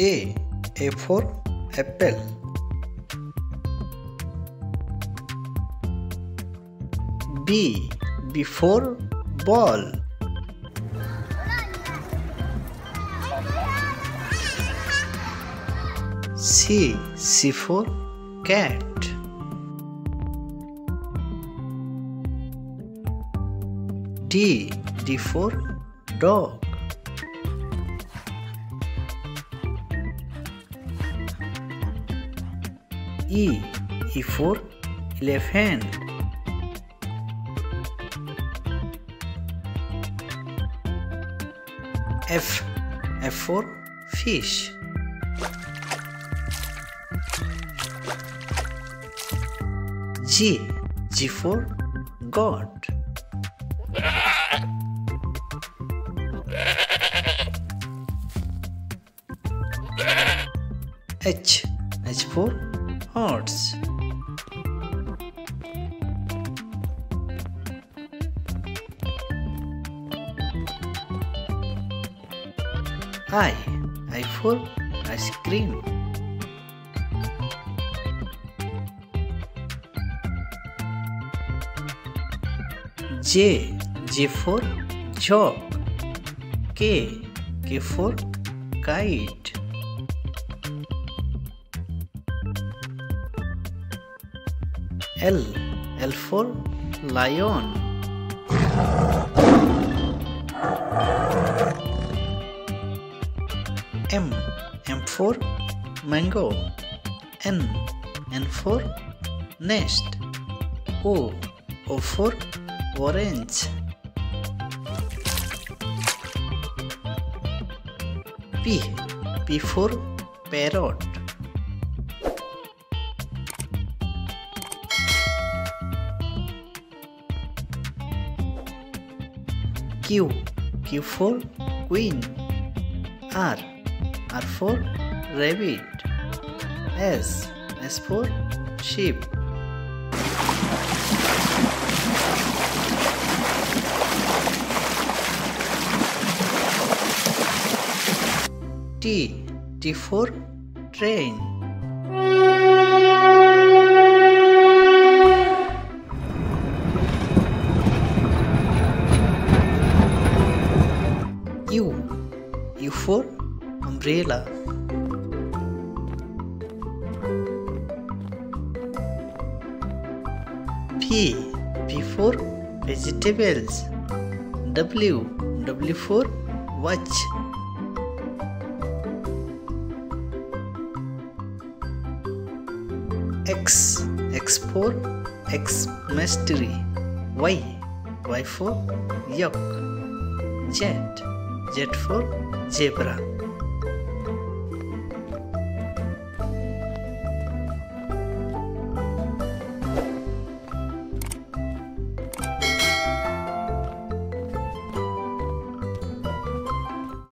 A for apple. B for ball. C for cat. D for dog. E for elephant. F for fish. G for God. H for horse. I for ice cream. J for chalk. K for kite. L for lion. M for mango. N for nest. O for orange. P for parrot. Q for queen. R for rabbit. S for sheep. T for train. U for umbrella. V for vegetables. W for watch. X for X mystery. Y for yuck. Z for zebra.